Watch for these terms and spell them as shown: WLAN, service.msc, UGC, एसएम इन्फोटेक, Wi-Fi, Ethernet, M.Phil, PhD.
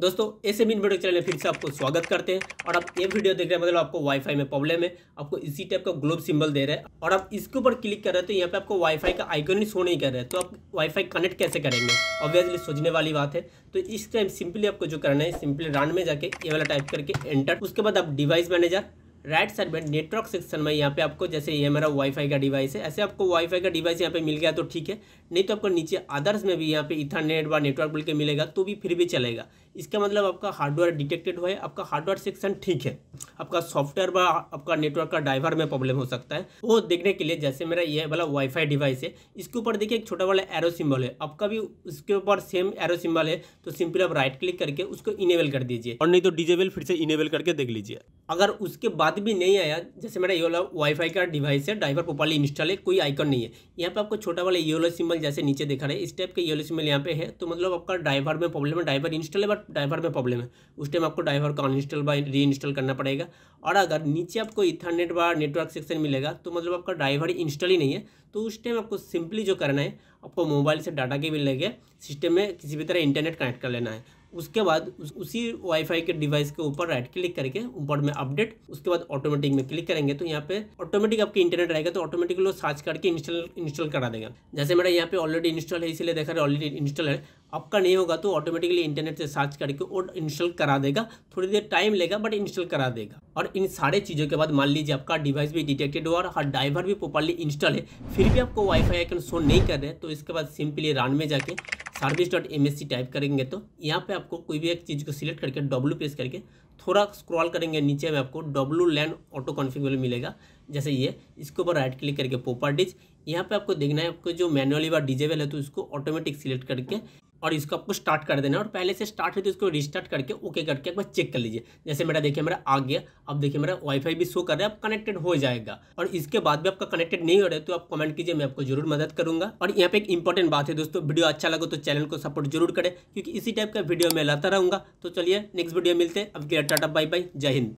दोस्तों एसएम इन्फोटेक channel में फिर से आपको स्वागत करते हैं। और आप ये वीडियो देख रहे हैं, मतलब आपको वाईफाई में प्रॉब्लम है, आपको इसी टाइप का ग्लोब सिंबल दे रहा है और आप इसके ऊपर क्लिक कर रहे हो तो यहाँ पे आपको वाईफाई का आइकन ही शो नहीं कर रहा है। तो आप वाईफाई कनेक्ट कैसे करेंगे, ऑब्वियसली सोचने वाली बात है। तो इस टाइम सिंपली आपको जो करना है, सिंपली रन में जाके ये वाला टाइप करके एंटर, उसके बाद आप डिवाइस मैनेजर राइट साइड में नेटवर्क सेक्शन में यहाँ पे आपको, जैसे ये मेरा वाईफाई का डिवाइस है, ऐसे आपको वाईफाई का डिवाइस यहाँ पे मिल गया तो ठीक है, नहीं तो आपको नीचे अदर्स में भी यहाँ पे इथरनेट व नेटवर्क बोल के मिलेगा तो भी फिर भी चलेगा। इसका मतलब आपका हार्डवेयर डिटेक्टेड हुआ है, आपका हार्डवेयर सेक्शन ठीक है, आपका सॉफ्टवेयर व आपका नेटवर्क का ड्राइवर में प्रॉब्लम हो सकता है। वो देखने के लिए जैसे मेरा ये वाला वाईफाई डिवाइस है, इसके ऊपर देखिए एक छोटा वाला एरो सिंबल है, आपका भी उसके ऊपर सेम एरो सिंबल है, तो सिंपली आप राइट क्लिक करके उसको इनेबल कर दीजिए और नहीं तो डिजेबल फिर से इनेबल करके देख लीजिए। अगर उसके बाद भी नहीं आया, जैसे मेरा ये वाला वाईफाई का डिवाइस है, ड्राइवर प्रॉपर्ली इंस्टॉल है, कोई आइकन नहीं है, यहाँ पे आपको छोटा वाला येलो सिंबल जैसे नीचे दिखा रहा है, इस टाइप का येलो सिंबल यहाँ पे है, तो मतलब आपका ड्राइवर में प्रॉब्लम है, ड्राइवर इंस्टॉल है बट ड्राइवर में प्रॉब्लम है। उस टाइम आपको ड्राइवर को अनइंस्टॉल बाय री इंस्टॉल करना पड़ेगा। और अगर नीचे आपको इथरनेट बार नेटवर्क सेक्शन मिलेगा तो मतलब आपका ड्राइवर इंस्टॉल ही नहीं है, तो उस टाइम आपको सिंपली जो करना है, आपको मोबाइल से डाटा केबल लेके सिस्टम में किसी भी तरह इंटरनेट कनेक्ट कर लेना है। उसके बाद उसी वाईफाई के डिवाइस के ऊपर राइट क्लिक करके ऊपर में अपडेट, उसके बाद ऑटोमेटिक में क्लिक करेंगे तो यहाँ पे ऑटोमेटिक आपके इंटरनेट रहेगा, तो ऑटोमेटिक लोग सर्च करके इंस्टॉल करा देगा। जैसे मेरा यहाँ पे ऑलरेडी इंस्टॉल है, इसलिए देखा रहे ऑलरेडी इंस्टॉल है, आपका नहीं होगा तो ऑटोमेटिकली इंटरनेट से सर्च करके और इंस्टॉल करा देगा। थोड़ी देर टाइम लेगा बट इंस्टॉल करा देगा। और इन सारे चीज़ों के बाद मान लीजिए आपका डिवाइस भी डिटेक्टेड हुआ और ड्राइवर भी प्रॉपर्ली इंस्टॉल है, फिर भी आपको वाईफाई आइकन शो नहीं कर रहे, तो इसके बाद सिंपली रन में जाके service.msc टाइप करेंगे तो यहाँ पे आपको कोई भी एक चीज़ को सिलेक्ट करके W प्रेस करके थोड़ा स्क्रॉल करेंगे, नीचे में आपको WLAN ऑटो कॉन्फ़िगरेबल मिलेगा, जैसे ये, इसके ऊपर राइट क्लिक करके प्रॉपर्टीज, यहाँ पे आपको देखना है आपको जो मैनुअली बार डिजेबल है तो इसको ऑटोमेटिक सिलेक्ट करके और इसको आपको स्टार्ट कर देना है। और पहले से स्टार्ट है तो इसको रिस्टार्ट करके ओके करके एक बार चेक कर लीजिए। जैसे मेरा देखिए मेरा आ गया, अब देखिए मेरा वाईफाई भी शो कर रहा है, अब कनेक्टेड हो जाएगा। और इसके बाद भी आपका कनेक्टेड नहीं हो रहा है तो आप कमेंट कीजिए, मैं आपको जरूर मदद करूंगा। और यहाँ पे एक इंपॉर्टेंट बात है दोस्तों, वीडियो अच्छा लगे तो चैनल को सपोर्ट जरूर करें, क्योंकि इसी टाइप का वीडियो मैं लाता रहूँगा। तो चलिए नेक्स्ट वीडियो मिलते हैं, अब के टाटा बाय बाय, जय हिंद।